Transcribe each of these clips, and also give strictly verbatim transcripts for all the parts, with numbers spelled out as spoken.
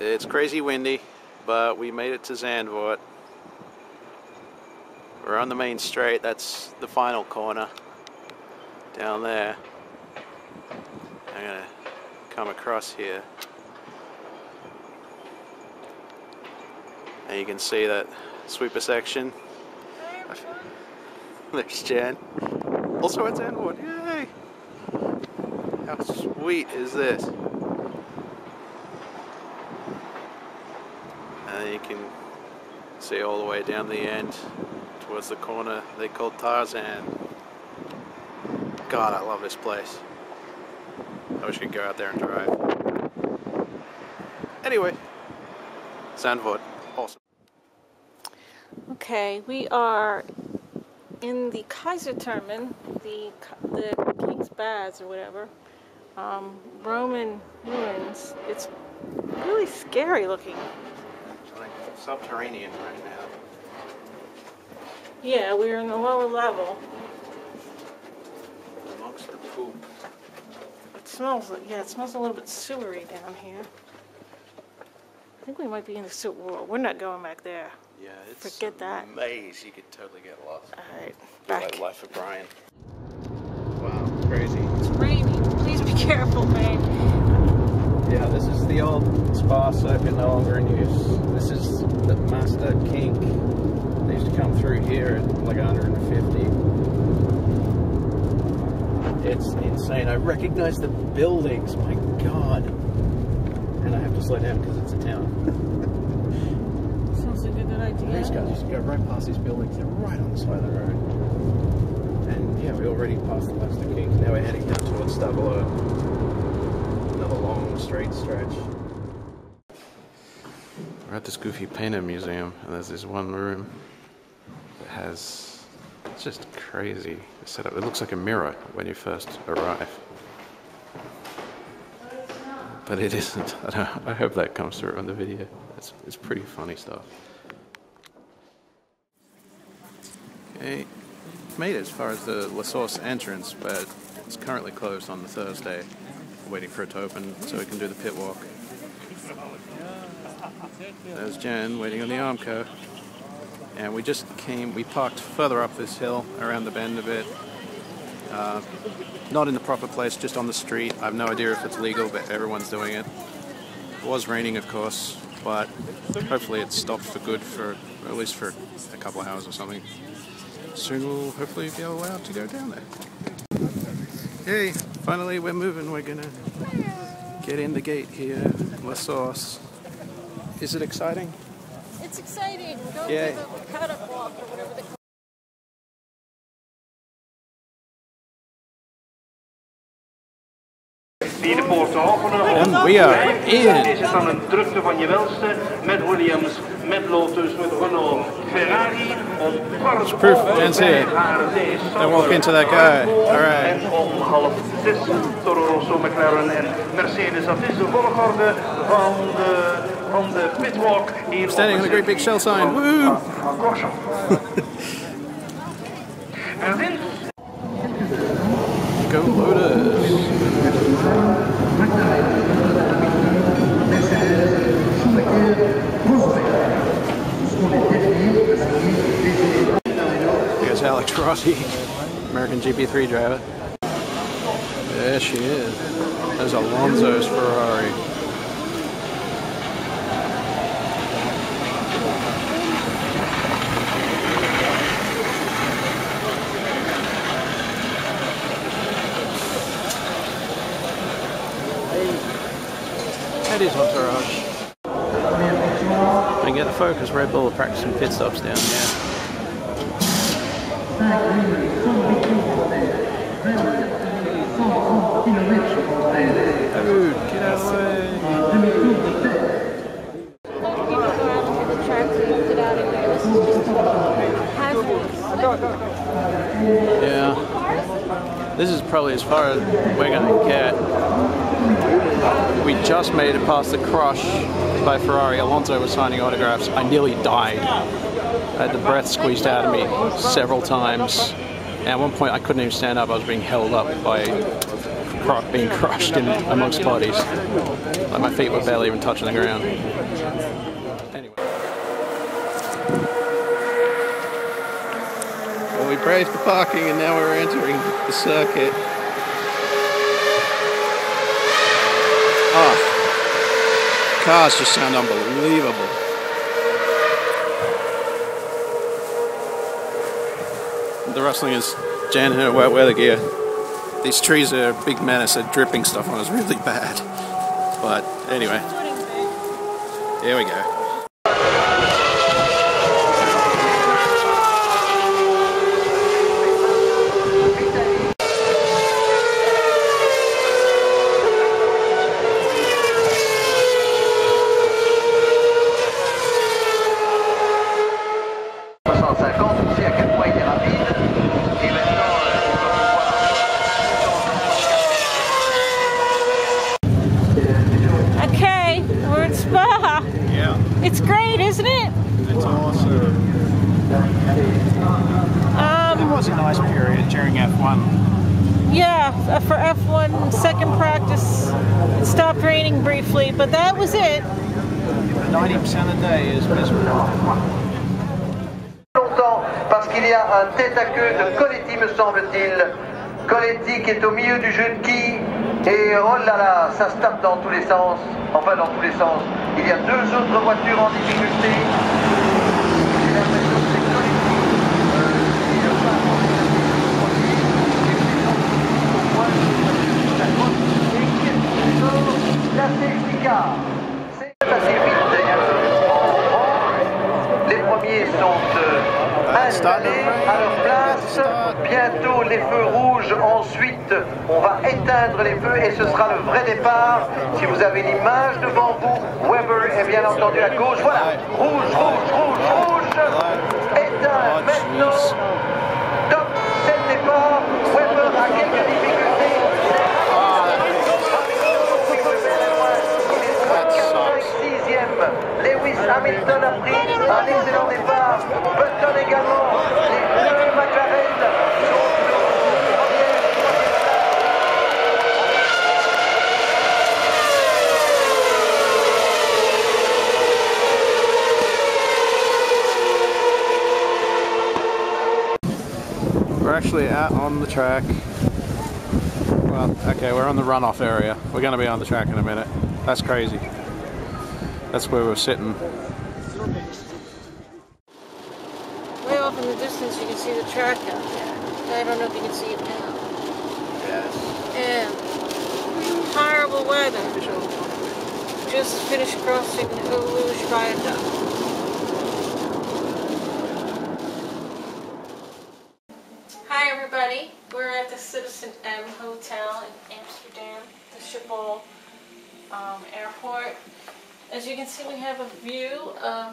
It's crazy windy, but we made it to Zandvoort. We're on the main straight. That's the final corner down there. I'm gonna come across here. And you can see that sweeper section. There's Jan. Also at Zandvoort, yay! How sweet is this? And you can see all the way down the end towards the corner they call Tarzan. God, I love this place. I wish I could go out there and drive. Anyway, Zandvoort, awesome. Okay, we are in the Kaiser-Termin, the, the King's Baths or whatever, um, Roman ruins. It's really scary looking. Subterranean right now. Yeah, we're in the lower level. Amongst the poop. It smells like, yeah, it smells a little bit sewery down here. I think we might be in the sewer world. We're not going back there. Yeah, it's Forget that. a maze. You could totally get lost. Alright, back. Like Life of Brian. Wow, crazy. It's raining. Please be careful, man. Yeah, this is the old spa soap, no longer in use. This is the Masta Kink. They used to come through here at like one hundred fifty. It's insane. I recognize the buildings, my god. And I have to slow down because it's a town. Sounds like a good idea. These guys used to go right past these buildings. They're right on the side of the road. And yeah, we already passed the Masta Kink. Now we're heading down towards Stavelot. Long straight stretch. We're at this goofy painter museum, and there's this one room that has, it's just crazy setup. It looks like a mirror when you first arrive, but it isn't. I, don't, I hope that comes through on the video. It's, it's pretty funny stuff. Okay, made it as far as the La Source entrance, but it's currently closed on the Thursday. Waiting for it to open so we can do the pit walk. There's Jen waiting on the Armco. And we just came, we parked further up this hill, around the bend a bit. Uh, not in the proper place, just on the street. I have no idea if it's legal, but everyone's doing it. It was raining, of course, but hopefully it stopped for good for at least for a couple of hours or something. Soon we'll hopefully be allowed to go down there. Hey! Finally, we're moving. We're gonna get in the gate here. La Sauce. Is it exciting? It's exciting. Go yeah. to the paddock walk or whatever they call it. And we are in. Dit is dan een drukte van je welste met Williams, met Lotus, met Renault, Ferrari, of proof and see. Don't walk into that guy. All right. Het is Toro Rosso, McLaren en Mercedes. Dat is de volgorde van de, van de pitwalk hier. I'm standing on a great big shell sign. Woo! Go Lotus! Here's Alex Rossi, American G P three driver. There she is. There's Alonso's Ferrari. That is entourage. I can get the focus. Red Bull are practicing pit stops down here. Dude, get out of the way. Yeah. This is probably as far as we're gonna get. We just made it past the crush by Ferrari. Alonso was signing autographs. I nearly died. I had the breath squeezed out of me several times. And at one point I couldn't even stand up. I was being held up by cr being crushed in amongst bodies. Like my feet were barely even touching the ground. Anyway. Well, we braved the parking and now we're entering the circuit. Oh, cars just sound unbelievable. The rustling is Jan in her wet weather gear. These trees are a big menace. They're dripping stuff on us really bad. But anyway, here we go. But that was it. ninety percent of the day is miserable. Longtemps parce qu'il y a un tête à queue de Coletti, me semble-t-il. Coletti qui est au milieu du jeu de quilles. Et oh là là, ça se tape dans tous les sens. Enfin, dans tous les sens. Il y a deux autres voitures en difficulté. Les premiers sont installés à leur place. Bientôt les feux rouges. Ensuite, on va éteindre les feux et ce sera le vrai départ. Si vous avez l'image devant vous, Weber est bien entendu à gauche. Voilà, rouge, rouge, rouge, rouge. Éteint maintenant. Top, c'est le départ. Weber a quelques difficultés. Lewis Hamilton a pris un excellent départ. Button également. Les deux McLaren sont premiers. We're actually out on the track. Well, okay, we're on the runoff area. We're going to be on the track in a minute. That's crazy. That's where we're sitting. Way off in the distance you can see the track out there. I don't know if you can see it now. Yes. Yeah. Horrible weather. Just finished crossing the Illusion Island. Hi everybody. We're at the Citizen M Hotel in Amsterdam, the Schiphol um, airport. As you can see, we have a view of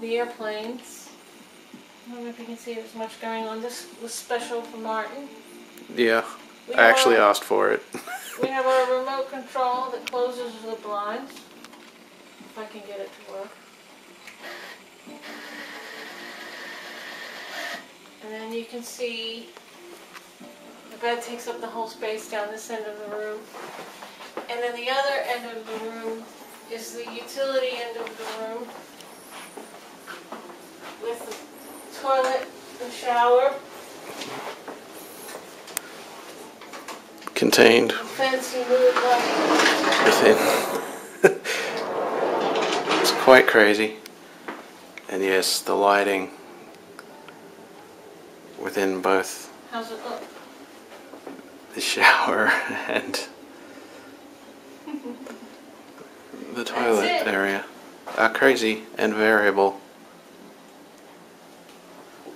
the airplanes. I don't know if you can see there's much going on. This was special for Martin. Yeah, I actually our, asked for it. We have our remote control that closes the blinds. If I can get it to work. And then you can see the bed takes up the whole space down this end of the room. And then the other end of the room is the utility end of the room with the toilet and shower. Contained. Fancy mood lighting. It's quite crazy. And yes, the lighting within both. How's it look? The shower and the toilet area are crazy and variable,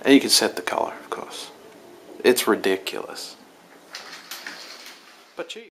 and you can set the color, of course. It's ridiculous, but cheap.